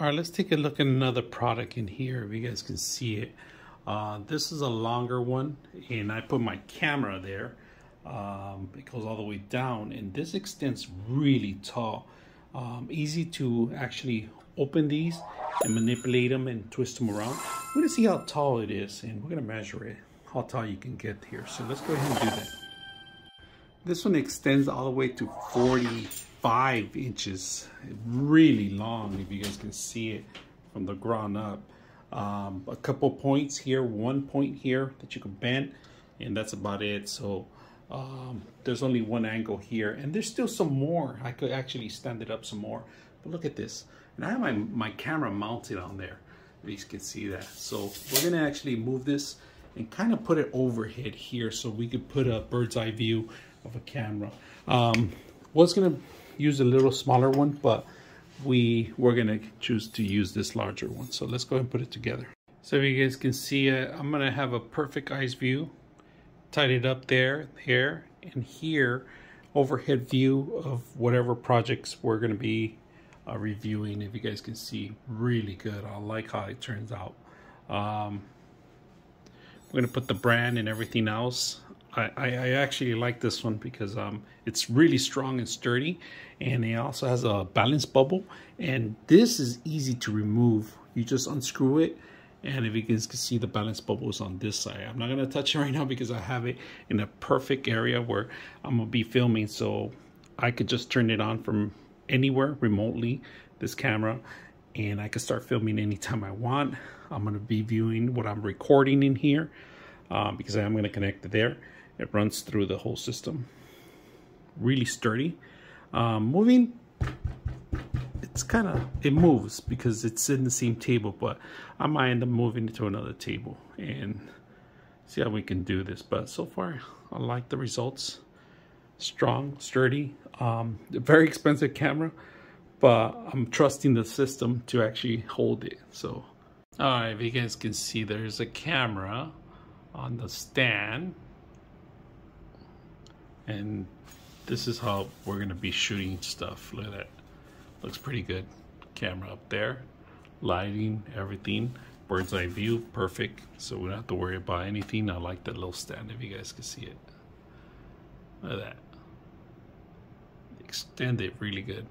All right, let's take a look at another product in here if you guys can see it. This is a longer one, and I put my camera there. It goes all the way down, and this extends really tall. Easy to actually open these and manipulate them and twist them around. We're gonna see how tall it is, and we're gonna measure it, how tall you can get here. So let's go ahead and do that. This one extends all the way to 45 inches, really long if you guys can see it from the ground up. A couple points here, one point here that you can bend, and that's about it. So there's only one angle here, and there's still some more. I could actually stand it up some more, but look at this. And I have my camera mounted on there, if you can see that. So we're gonna actually move this and kind of put it overhead here so we could put a bird's eye view of a camera. Was gonna use a little smaller one, but we're gonna choose to use this larger one. So let's go ahead and put it together. So you guys can see, I'm gonna have a perfect eyes view, tied it up there, and here, overhead view of whatever projects we're gonna be reviewing. If you guys can see, really good. I like how it turns out. We're gonna put the brand and everything else. I actually like this one because it's really strong and sturdy, and it also has a balance bubble, and this is easy to remove. You just unscrew it, and if you guys can see, the balance bubble is on this side. I'm not going to touch it right now because I have it in a perfect area where I'm going to be filming, so I could just turn it on from anywhere remotely, this camera, and I could start filming anytime I want. I'm going to be viewing what I'm recording in here because I am going to connect it there. It runs through the whole system. Really sturdy. Moving, it's kind of, it moves because it's in the same table, but I might end up moving it to another table and see how we can do this. But so far, I like the results. Strong, sturdy, very expensive camera, but I'm trusting the system to actually hold it. So, all right, if you guys can see, there's a camera on the stand, and this is how we're going to be shooting stuff. Look at that, looks pretty good. Camera up there, lighting, everything, bird's eye view, perfect. So we don't have to worry about anything. I like that little stand if you guys can see it. Look at that, extend it really good.